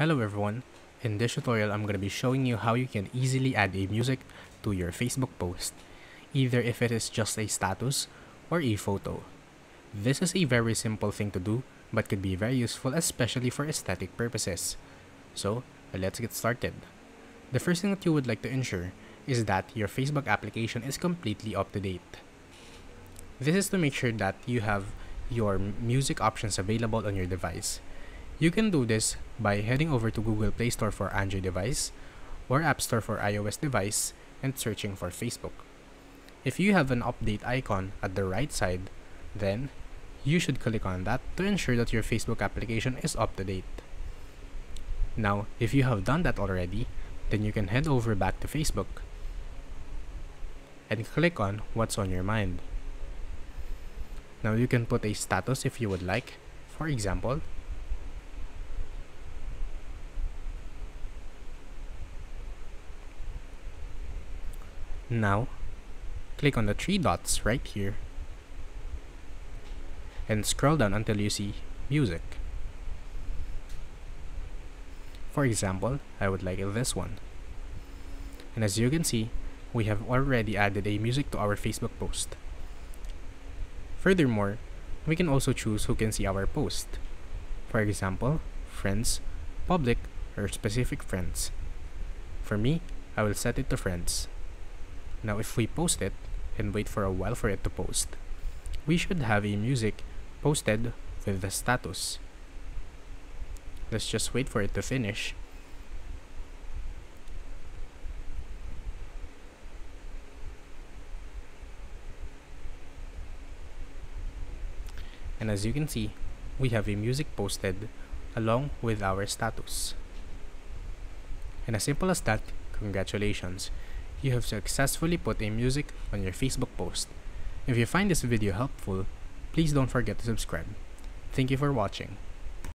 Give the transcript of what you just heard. Hello everyone, in this tutorial I'm going to be showing you how you can easily add a music to your Facebook post, either if it is just a status or a photo. This is a very simple thing to do, but could be very useful especially for aesthetic purposes. So let's get started. The first thing that you would like to ensure is that your Facebook application is completely up to date. This is to make sure that you have your music options available on your device. You can do this by heading over to Google Play Store for Android device or App Store for iOS device and searching for Facebook. If you have an update icon at the right side, then you should click on that to ensure that your Facebook application is up to date. Now, if you have done that already, then you can head over back to Facebook and click on what's on your mind. Now you can put a status if you would like, for example, now, click on the three dots right here and scroll down until you see music. For example, I would like this one. And as you can see, we have already added a music to our Facebook post. Furthermore, we can also choose who can see our post. For example, friends, public, or specific friends. For me, I will set it to friends. Now if we post it and wait for a while for it to post, we should have a music posted with the status. Let's just wait for it to finish. And as you can see, we have a music posted along with our status. And as simple as that, congratulations! You have successfully put a music on your Facebook post. If you find this video helpful, please don't forget to subscribe. Thank you for watching.